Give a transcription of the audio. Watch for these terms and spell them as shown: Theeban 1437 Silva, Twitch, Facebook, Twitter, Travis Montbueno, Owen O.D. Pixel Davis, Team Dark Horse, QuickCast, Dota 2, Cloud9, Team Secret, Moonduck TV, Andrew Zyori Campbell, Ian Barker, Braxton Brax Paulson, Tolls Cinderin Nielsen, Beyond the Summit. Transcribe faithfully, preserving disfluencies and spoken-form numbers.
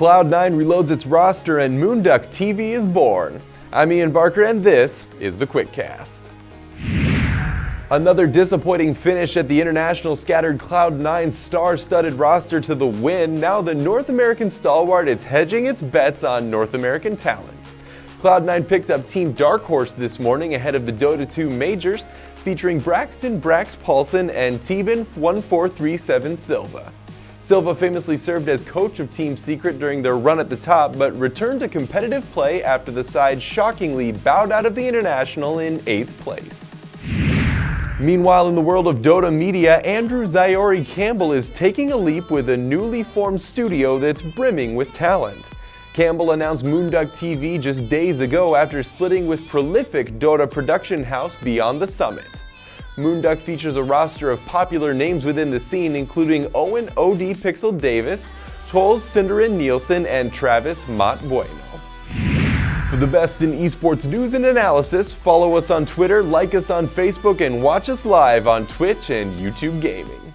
Cloud nine reloads its roster and Moonduck T V is born. I'm Ian Barker and this is the QuickCast. Another disappointing finish at the International scattered Cloud nine's star-studded roster to the win. Now the North American stalwart is hedging its bets on North American talent. Cloud nine picked up Team Dark Horse this morning ahead of the Dota two Majors, featuring Braxton Brax Paulson and Theeban one four three seven Silva. Silva famously served as coach of Team Secret during their run at the top, but returned to competitive play after the side shockingly bowed out of the International in eighth place. Meanwhile, in the world of Dota media, Andrew Zyori Campbell is taking a leap with a newly formed studio that's brimming with talent. Campbell announced Moonduck T V just days ago after splitting with prolific Dota production house Beyond the Summit. Moonduck features a roster of popular names within the scene, including Owen O D Pixel Davis, Tolls Cinderin Nielsen, and Travis Montbueno. For the best in esports news and analysis, follow us on Twitter, like us on Facebook, and watch us live on Twitch and YouTube Gaming.